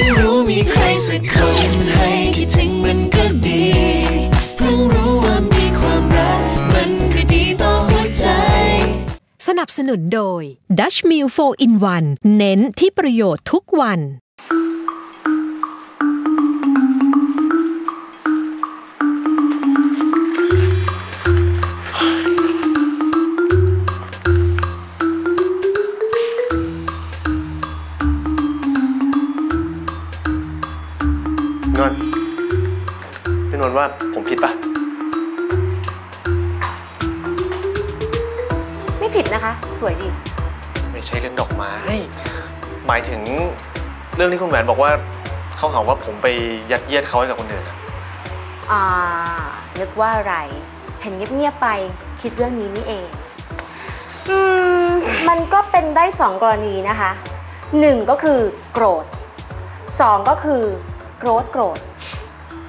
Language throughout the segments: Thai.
พิ่งรู้มีใครสักคนให้คิดถึงมันก็ดีเพิ่งรู้ว่ามีความรักมันก็ดีต่อหัวใจสนับสนุนโดย Dutch Meal 4 in 1 เน้นที่ประโยชน์ทุกวันพี่นนท์ว่าผมผิดปะไม่ผิดนะคะสวยดีไม่ใช่เรื่องดอกไม้หมายถึงเรื่องที่คุณแหวนบอกว่าเขาหาว่าผมไปยัดเยียดเขาให้กับคนอื่นนะนึกว่าอะไรเห็นเงียบๆไปคิดเรื่องนี้นี่เองมันก็เป็นได้สองกรณีนะคะหนึ่งก็คือโกรธสองก็คือโกรธ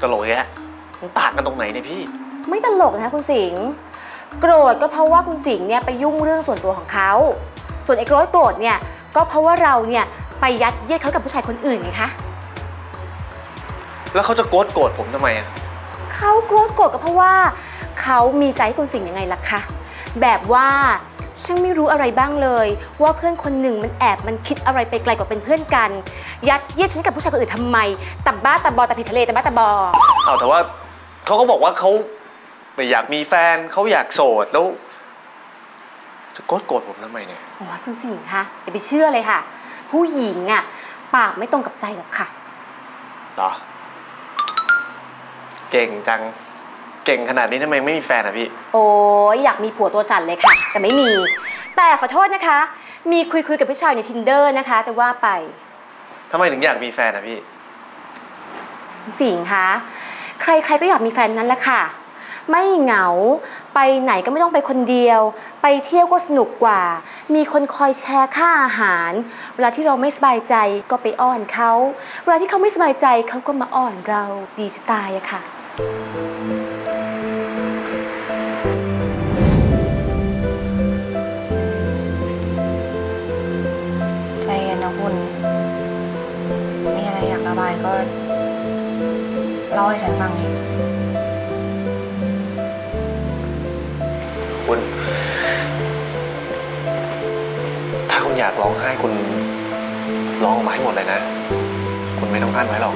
ตลกแยะมันต่างกันตรงไหนเนี่ยพี่ไม่ตลกนะคุณสิงห์โกรธก็เพราะว่าคุณสิงห์เนี่ยไปยุ่งเรื่องส่วนตัวของเขาส่วนไอ้โกรธเนี่ยก็เพราะว่าเราเนี่ยไปยัดเยียดเขากับผู้ชายคนอื่นไงคะแล้วเขาจะโกรธผมทำไมอ่ะเขาโกรธก็เพราะว่าเขามีใจคุณสิงห์ยังไงล่ะคะแบบว่าช่างไม่รู้อะไรบ้างเลยว่าเพื่อนคนหนึ่งมันคิดอะไรไปไกลกว่าเป็นเพื่อนกันยัดเยียดฉันกับผู้ชายคนอื่นทำไมตับบ้าตับบอตะผิดทะเลตับบ้าตับบอเอาแต่ว่าเขาก็บอกว่าเขาไม่อยากมีแฟนเขาอยากโสดแล้วจะโกรธผมทำไมเนี่ยโอ้ยคุณสิงห์คะอย่าไปเชื่อเลยค่ะผู้หญิงอ่ะปากไม่ตรงกับใจหรอกค่ะเหรอเก่งจังเก่งขนาดนี้ทำไมไม่มีแฟนอ่ะพี่โอ้ยอยากมีผัวตัวสั่นเลยค่ะแต่ไม่มีแต่ขอโทษนะคะมีคุยกับผู้ชายใน Tinder นะคะจะว่าไปทำไมถึงอยากมีแฟนอ่ะพี่สิงห์คะใครๆก็อยากมีแฟนนั้นแหละค่ะไม่เหงาไปไหนก็ไม่ต้องไปคนเดียวไปเที่ยวก็สนุกกว่ามีคนคอยแชร์ค่าอาหารเวลาที่เราไม่สบายใจก็ไปอ้อนเขาเวลาที่เขาไม่สบายใจเขาก็มาอ้อนเราดีจะตายอะค่ะคุณมีอะไรอยากระบายก็เล่าให้ฉันฟังดิคุณถ้าคุณอยากร้องไห้คุณร้องออกมาให้หมดเลยนะคุณไม่ต้องอั้นไว้หรอก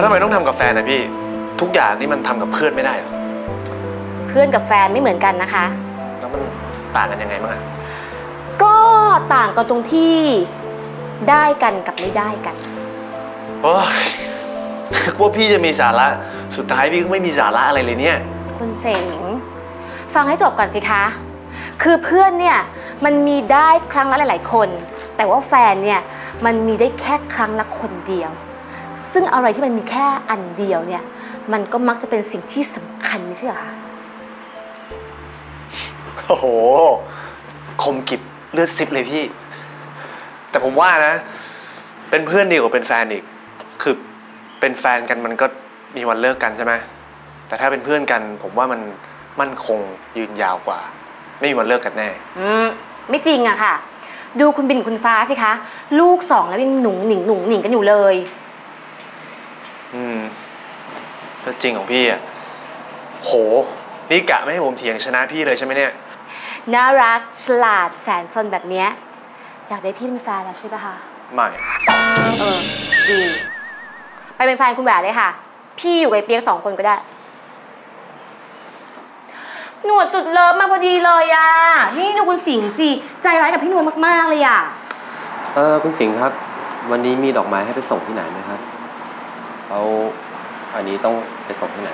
แล้วทำไมต้องทำกับแฟนนะพี่ทุกอย่างนี่มันทำกับเพื่อนไม่ได้หรอเพื่อนกับแฟนไม่เหมือนกันนะคะแล้วมันต่างกันยังไงบ้างก็ต่างกันตรงที่ได้กันกับไม่ได้กันโอ้ยพวกพี่จะมีสาระสุดท้ายพี่ก็ไม่มีสาระอะไรเลยเนี่ยคุณเสงฟังให้จบก่อนสิคะคือเพื่อนเนี่ยมันมีได้ครั้งละหลายๆคนแต่ว่าแฟนเนี่ยมันมีได้แค่ครั้งละคนเดียวซึ่งอะไรที่มันมีแค่อันเดียวเนี่ยมันก็มักจะเป็นสิ่งที่สำคัญไม่ใช่หรอคะโอ้โหคมกริบเลือดซิบเลยพี่แต่ผมว่านะเป็นเพื่อนดีกว่าเป็นแฟนอีกคือเป็นแฟนกันมันก็มีวันเลิกกันใช่ไหมแต่ถ้าเป็นเพื่อนกันผมว่ามันมั่นคงยืนยาวกว่าไม่มีวันเลิกกันแน่ไม่จริงอะค่ะดูคุณบินคุณฟ้าสิคะลูกสองแล้วยังหนุ่งหนิงกันอยู่เลยก็จริงของพี่อะโหนี่กะไม่ให้ผมเถียงชนะพี่เลยใช่ไหมเนี่ยน่ารักฉลาดแสนซนแบบเนี้ยอยากได้พี่เป็นแฟนแล้วใช่ปะคะไม่ดีไปเป็นแฟนคุณแหวนเลยค่ะพี่อยู่กับเปียกสองคนก็ได้หนวดสุดเลิฟมาพอดีเลยอะนี่ดูคุณสิงห์สิใจร้ายกับพี่นวลมากๆเลยอะคุณสิงห์ครับวันนี้มีดอกไม้ให้ไปส่งที่ไหนไหมครับเอาอันนี้ต้องไปส่งที่ไหน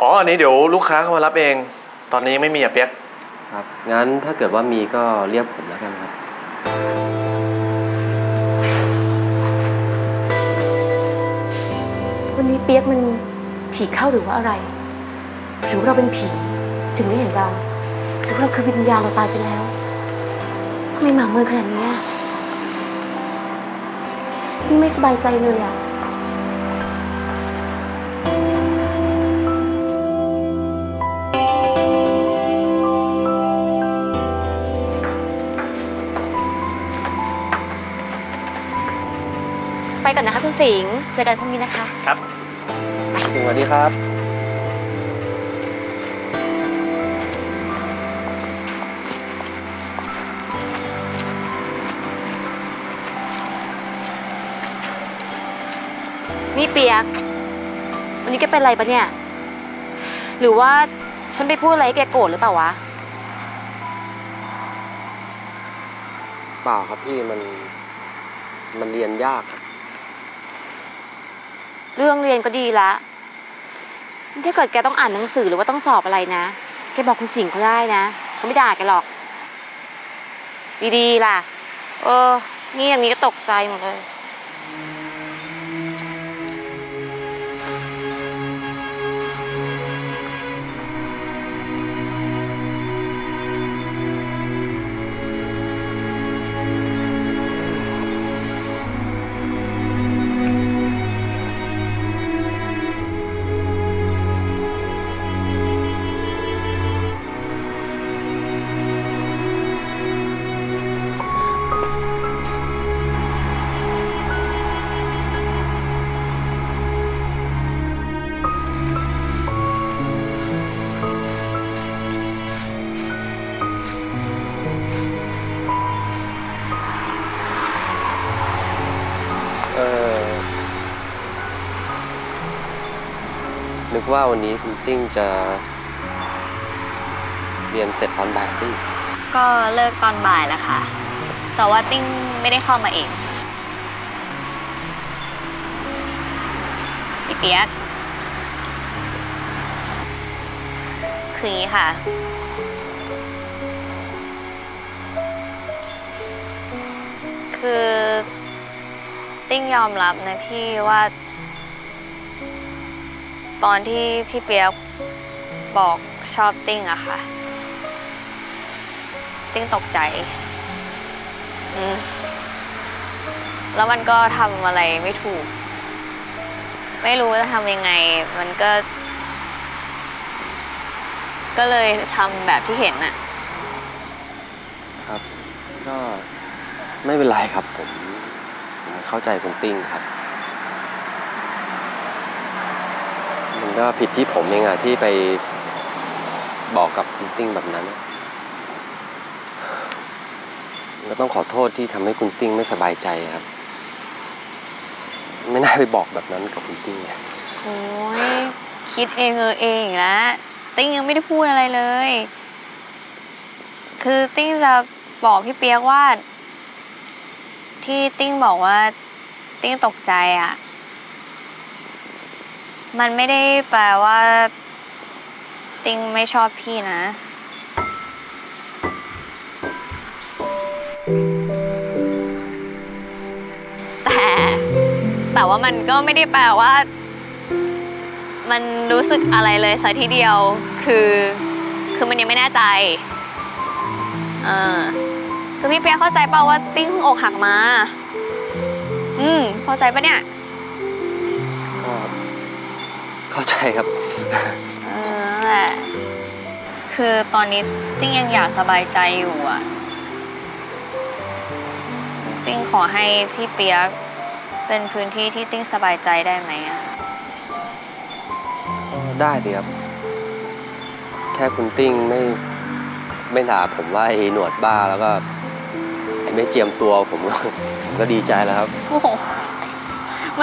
อ๋ออันนี้เดี๋ยวลูกค้าเข้ามารับเองตอนนี้ไม่มีอะเปียกครับงั้นถ้าเกิดว่ามีก็เรียกผมแล้วกันครับ วันนี้เปียกมันผีเข้าหรือว่าอะไรหรือเราเป็นผีถึงไม่เห็นเราหรือเราคือวิญญาณเราตายไปแล้วทำไมหมาเมินขนาดนี้นี่ไม่สบายใจเลยอ่ะไปก่อนนะคะคุณสิงห์เจอกันพรุ่งนี้นะคะครับสวัสดีครับนี่เปียกวันนี้แกเป็นอะไรปะเนี่ยหรือว่าฉันไปพูดอะไรแกโกรธหรือเปล่าวะเปล่าครับพี่มันเรียนยากเรื่องเรียนก็ดีละถ้าเกิดแกต้องอ่านหนังสือหรือว่าต้องสอบอะไรนะแกบอกคุณสิงห์เขาได้นะเขาไม่ด่าแกหรอกดีๆล่ะนี่อย่างนี้ก็ตกใจหมดเลยนึกว่าวันนี้คุณติ้งจะเรียนเสร็จตอนบ่ายสิก็เลิกตอนบ่ายแล้วค่ะแต่ว่าติ้งไม่ได้เข้ามาเองพี่เปียกคืออย่างนี้ค่ะคือติ้งยอมรับนะพี่ว่าตอนที่พี่เปียกบอกชอบติ้งอะค่ะติ้งตกใจแล้วมันก็ทำอะไรไม่ถูกไม่รู้จะทำยังไงมันก็เลยทำแบบที่เห็นอะครับก็ไม่เป็นไรครับผมเข้าใจคุณติ้งครับก็ผิดที่ผมเองอะที่ไปบอกกับคุณติ้งแบบนั้นก็ต้องขอโทษที่ทำให้คุณติ้งไม่สบายใจครับไม่น่าไปบอกแบบนั้นกับคุณติ้งโอ้ยคิดเองเองนะติ้งยังไม่ได้พูดอะไรเลยคือติ้งจะบอกพี่เปียกว่าที่ติ้งบอกว่าติ้งตกใจอะมันไม่ได้แปลว่าติ้งไม่ชอบพี่นะแต่ว่ามันก็ไม่ได้แปลว่ามันรู้สึกอะไรเลยซะทีเดียวคือมันยังไม่แน่ใจคือพี่เปียเข้าใจเปล่าว่าติ้งอกหักมาเข้าใจปะเนี่ยเข้าใจครับคือตอนนี้ติ้งยังอยากสบายใจอยู่อ่ะติ้งขอให้พี่เปียกเป็นพื้นที่ที่ติ้งสบายใจได้ไหมอ่ะได้สิครับแค่คุณติ้งไม่ด่าผมว่าไอ้หนวดบ้าแล้วก็ไอ้ไม่เจียมตัวผมก็ดีใจแล้วครับ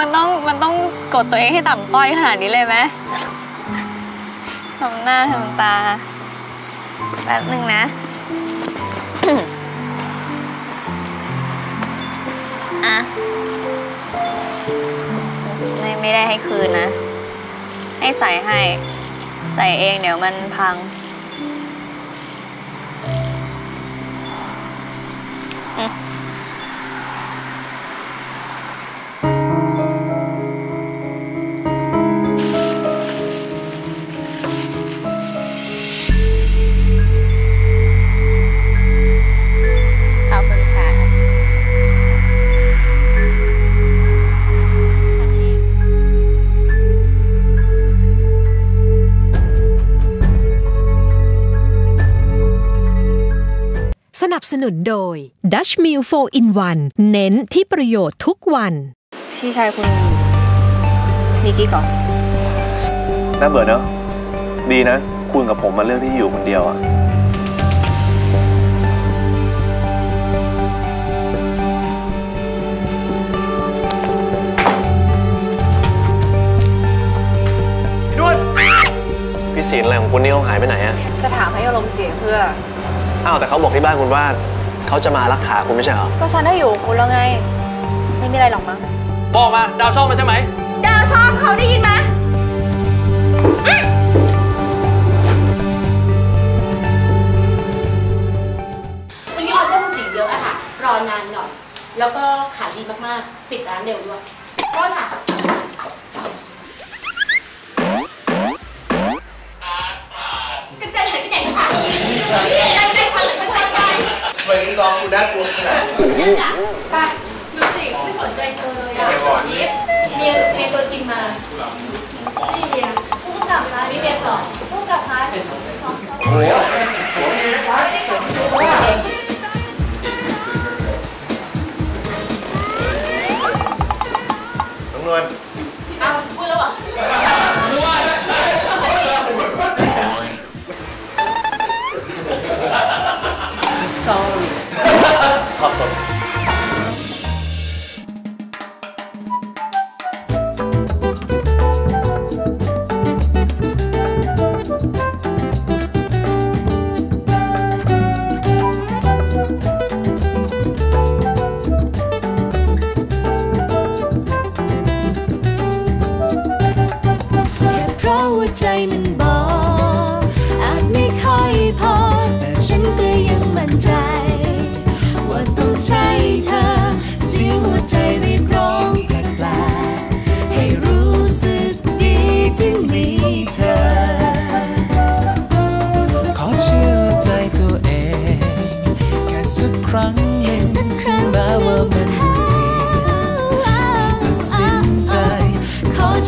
มันต้องกดตัวเองให้ต่ำต้อยขนาดนี้เลยไหมทำหน้าทำตาแป๊บนึงนะ อ่ะไม่ได้ให้คืนนะให้ใส่เองเดี๋ยวมันพัง นับสนุนโดย Dutch Meal 4 in 1 เน้นที่ประโยชน์ทุกวันพี่ชายคุณมีกิ๊กเหรอน่าเบื่อเนอะดีนะคุณกับผมมาเลือกที่อยู่คนเดียวอะพี่ศีลอะไรของคุณนี่เขาหายไปไหนอะจะถามให้อารมณ์เสียเพื่ออ้าวแต่เขาบอกที่บ้านคุณว่าเขาจะมารักขาคุณไม่ใช่เหรอก็ฉันได้อยู่คุณแล้วไงไม่มีอะไรหรอกมั้งบอกมาดาวช่องมาใช่ไหมดาวช่องเขาได้ยินไหมวันนี้ออเดอร์คุณศีลเยอะอะค่ะรอนานหน่อยแล้วก็ขายดีมากๆปิดร้านเร็วด้วยโทษค่ะวันนี้น้องคุณน่ากลัวขนาดนี้จ้ะป่ะดูสิไม่สนใจเธอเลยอ่ะยิปเมียตัวจริงมานี่เมียผู้กลับมานี่เมียสอนผู้กลับมาสอนโอ้ยโอ้ยไม่ได้กลับมาน้องนวลเอาพูดแล้วอ่ะ